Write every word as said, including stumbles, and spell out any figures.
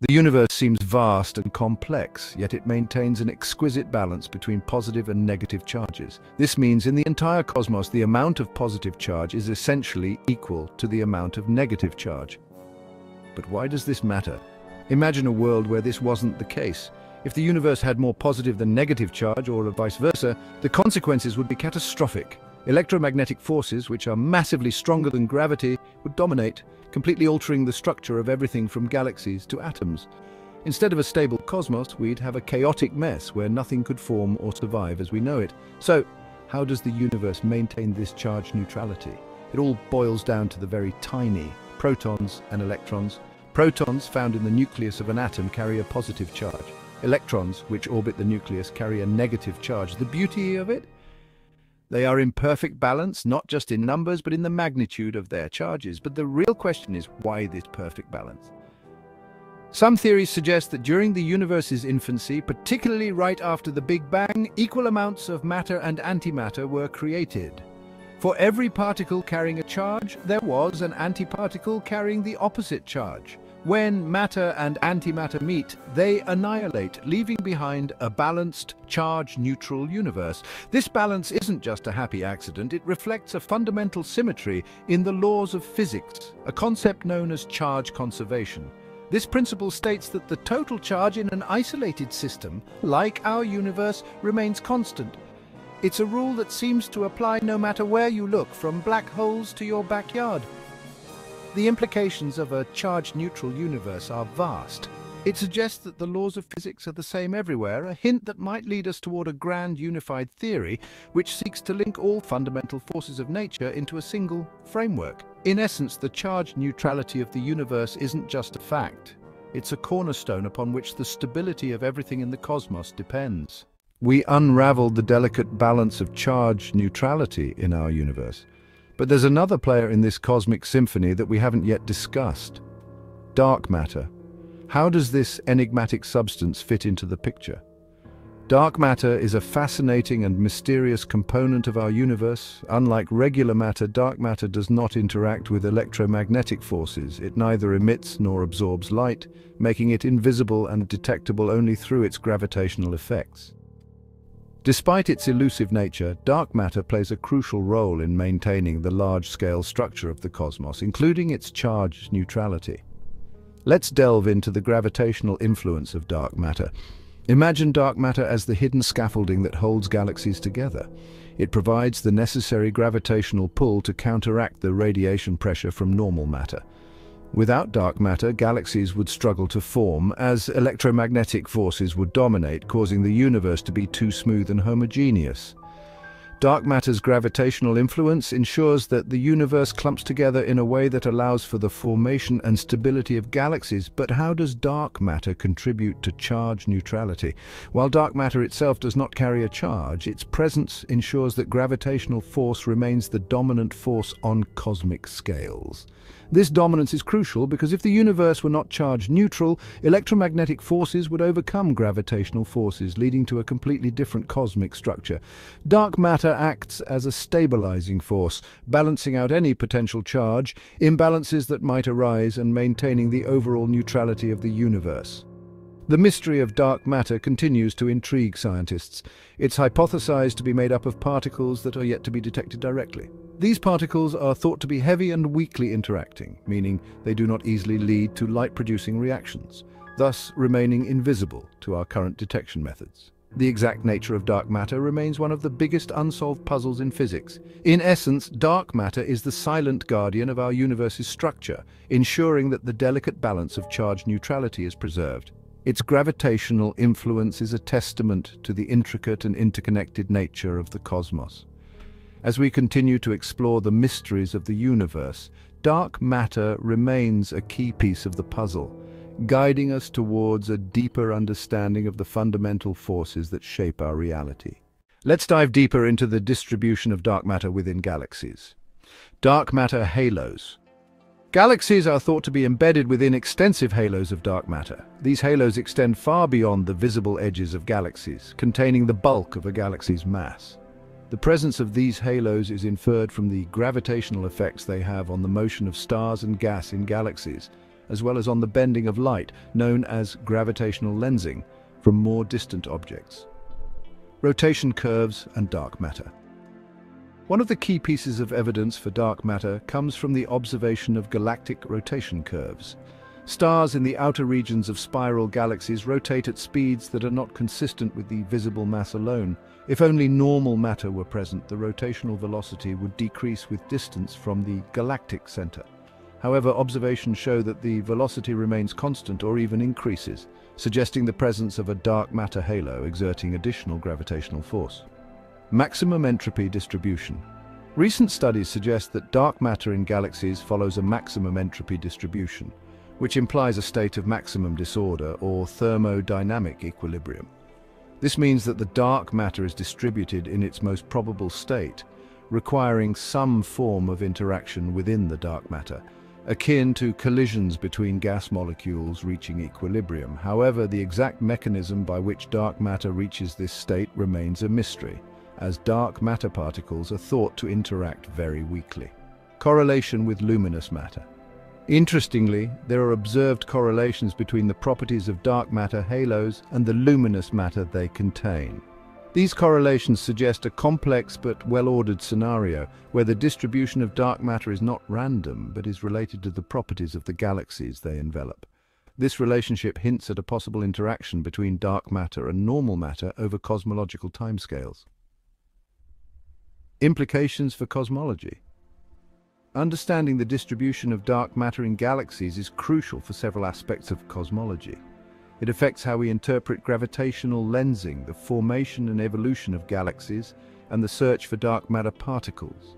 The universe seems vast and complex, yet it maintains an exquisite balance between positive and negative charges. This means in the entire cosmos, the amount of positive charge is essentially equal to the amount of negative charge. But why does this matter? Imagine a world where this wasn't the case. If the universe had more positive than negative charge, or vice versa, the consequences would be catastrophic. Electromagnetic forces, which are massively stronger than gravity, would dominate, completely altering the structure of everything from galaxies to atoms. Instead of a stable cosmos, we'd have a chaotic mess where nothing could form or survive as we know it. So, how does the universe maintain this charge neutrality? It all boils down to the very tiny protons and electrons. Protons found in the nucleus of an atom carry a positive charge. Electrons, which orbit the nucleus, carry a negative charge. The beauty of it? They are in perfect balance, not just in numbers, but in the magnitude of their charges. But the real question is, why this perfect balance? Some theories suggest that during the universe's infancy, particularly right after the Big Bang, equal amounts of matter and antimatter were created. For every particle carrying a charge, there was an antiparticle carrying the opposite charge. When matter and antimatter meet, they annihilate, leaving behind a balanced, charge-neutral universe. This balance isn't just a happy accident, it reflects a fundamental symmetry in the laws of physics, a concept known as charge conservation. This principle states that the total charge in an isolated system, like our universe, remains constant. It's a rule that seems to apply no matter where you look, from black holes to your backyard. The implications of a charge-neutral universe are vast. It suggests that the laws of physics are the same everywhere, a hint that might lead us toward a grand unified theory which seeks to link all fundamental forces of nature into a single framework. In essence, the charge neutrality of the universe isn't just a fact. It's a cornerstone upon which the stability of everything in the cosmos depends. We unraveled the delicate balance of charge neutrality in our universe. But there's another player in this cosmic symphony that we haven't yet discussed. Dark matter. How does this enigmatic substance fit into the picture? Dark matter is a fascinating and mysterious component of our universe. Unlike regular matter, dark matter does not interact with electromagnetic forces. It neither emits nor absorbs light, making it invisible and detectable only through its gravitational effects. Despite its elusive nature, dark matter plays a crucial role in maintaining the large-scale structure of the cosmos, including its charge neutrality. Let's delve into the gravitational influence of dark matter. Imagine dark matter as the hidden scaffolding that holds galaxies together. It provides the necessary gravitational pull to counteract the radiation pressure from normal matter. Without dark matter, galaxies would struggle to form, as electromagnetic forces would dominate, causing the universe to be too smooth and homogeneous. Dark matter's gravitational influence ensures that the universe clumps together in a way that allows for the formation and stability of galaxies. But how does dark matter contribute to charge neutrality? While dark matter itself does not carry a charge, its presence ensures that gravitational force remains the dominant force on cosmic scales. This dominance is crucial because if the universe were not charge neutral, electromagnetic forces would overcome gravitational forces, leading to a completely different cosmic structure. Dark matter acts as a stabilizing force, balancing out any potential charge imbalances that might arise and maintaining the overall neutrality of the universe. The mystery of dark matter continues to intrigue scientists. It's hypothesized to be made up of particles that are yet to be detected directly. These particles are thought to be heavy and weakly interacting, meaning they do not easily lead to light-producing reactions, thus remaining invisible to our current detection methods. The exact nature of dark matter remains one of the biggest unsolved puzzles in physics. In essence, dark matter is the silent guardian of our universe's structure, ensuring that the delicate balance of charge neutrality is preserved. Its gravitational influence is a testament to the intricate and interconnected nature of the cosmos. As we continue to explore the mysteries of the universe, dark matter remains a key piece of the puzzle, guiding us towards a deeper understanding of the fundamental forces that shape our reality. Let's dive deeper into the distribution of dark matter within galaxies. Dark matter halos. Galaxies are thought to be embedded within extensive halos of dark matter. These halos extend far beyond the visible edges of galaxies, containing the bulk of a galaxy's mass. The presence of these halos is inferred from the gravitational effects they have on the motion of stars and gas in galaxies. as well as on the bending of light, known as gravitational lensing, from more distant objects. Rotation curves and dark matter. One of the key pieces of evidence for dark matter comes from the observation of galactic rotation curves. Stars in the outer regions of spiral galaxies rotate at speeds that are not consistent with the visible mass alone. If only normal matter were present, the rotational velocity would decrease with distance from the galactic center. However, observations show that the velocity remains constant or even increases, suggesting the presence of a dark matter halo exerting additional gravitational force. Maximum entropy distribution. Recent studies suggest that dark matter in galaxies follows a maximum entropy distribution, which implies a state of maximum disorder or thermodynamic equilibrium. This means that the dark matter is distributed in its most probable state, requiring some form of interaction within the dark matter, akin to collisions between gas molecules reaching equilibrium. However, the exact mechanism by which dark matter reaches this state remains a mystery, as dark matter particles are thought to interact very weakly. Correlation with luminous matter. Interestingly, there are observed correlations between the properties of dark matter halos and the luminous matter they contain. These correlations suggest a complex but well-ordered scenario where the distribution of dark matter is not random but is related to the properties of the galaxies they envelop. This relationship hints at a possible interaction between dark matter and normal matter over cosmological timescales. Implications for cosmology. Understanding the distribution of dark matter in galaxies is crucial for several aspects of cosmology. It affects how we interpret gravitational lensing, the formation and evolution of galaxies, and the search for dark matter particles.